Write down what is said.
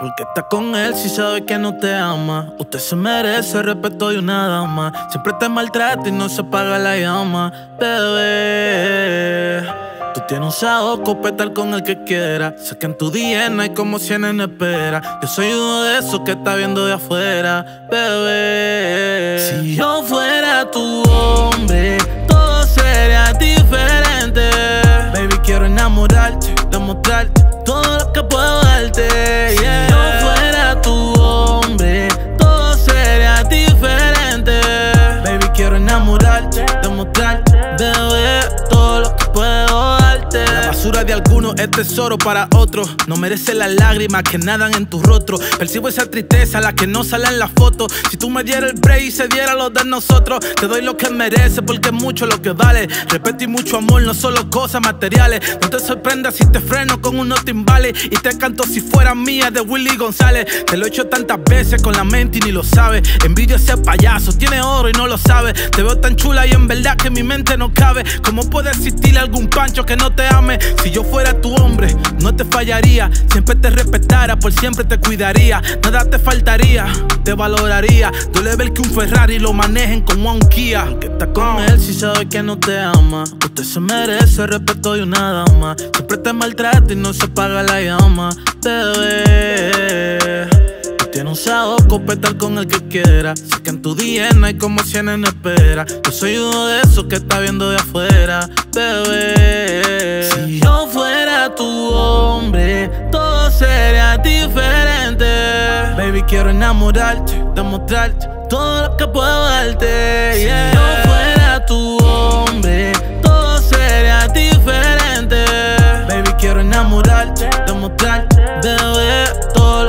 Porque estás con él si sabes que no te ama. Usted se merece el respeto de una dama. Siempre te maltrata y no se apaga la llama. Bebé, tú tienes un sabor, copetar con el que quiera. Sé que en tu DNA hay como 100 en espera. Yo soy uno de esos que está viendo de afuera. Bebé, si yo fuera tu hombre, todo sería diferente. Baby, quiero enamorarte, demostrarte todo lo que puedo darte, yeah. Si yo fuera tu hombre, todo sería diferente. Baby, quiero enamorarte, demostrarte, bebé, todo lo que puedo darte. La basura de algunos es tesoro para otros. No merece las lágrimas que nadan en tu rostro. Percibo esa tristeza, la que no sale en la foto. Si tú me dieras el break y se diera lo de nosotros. Te doy lo que mereces porque es mucho lo que vale. Respeto y mucho amor, no solo cosas materiales. No te sorprendas si te freno con unos timbales. Y te canto Si Fuera Mía de Willy González. Te lo he hecho tantas veces con la mente y ni lo sabes. Envidio a ese payaso, tiene oro y no lo sabe. Te veo tan chula y en verdad que mi mente no cabe. ¿Cómo puede existir algún pancho que no te ame? Si yo fuera tu hombre, no te fallaría. Siempre te respetara, por siempre te cuidaría. Nada te faltaría, te valoraría. Duele ver que un Ferrari lo manejen como a un Kia. Porque estás con él si sabe que no te ama. Usted se merece el respeto de una dama. Siempre te maltrata y no se apaga la llama. Bebé, tú tienes un sabor, copetar con el que quiera. Sé que en tu DNA hay como 100 en espera. Yo soy uno de esos que está viendo de afuera. Bebé, si yo fuera tu hombre, todo sería diferente. Baby, quiero enamorarte, demostrarte todo lo que puedo darte, yeah. Si yo fuera tu hombre, todo sería diferente. Baby, quiero enamorarte, demostrarte, bebé, todo.